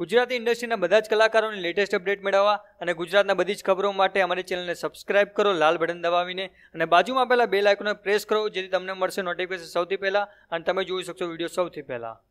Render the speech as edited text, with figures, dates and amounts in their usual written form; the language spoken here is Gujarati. ગુજરાતી ઇન્ડસ્ટ્રીના બધા જ કલાકારોની લેટેસ્ટ અપડેટ મેળવવા અને ગુજરાતના બધી જ ખબરો માટે અમારી ચેનલને સબસ્ક્રાઇબ કરો લાલ બટન દબાવીને અને બાજુમાં આપેલા બેલ આઇકોનને પ્રેસ કરો જેથી તમને મળશે નોટિફિકેશન સૌથી પહેલાં અને તમે જોઈ શકશો વિડીયો સૌથી પહેલાં।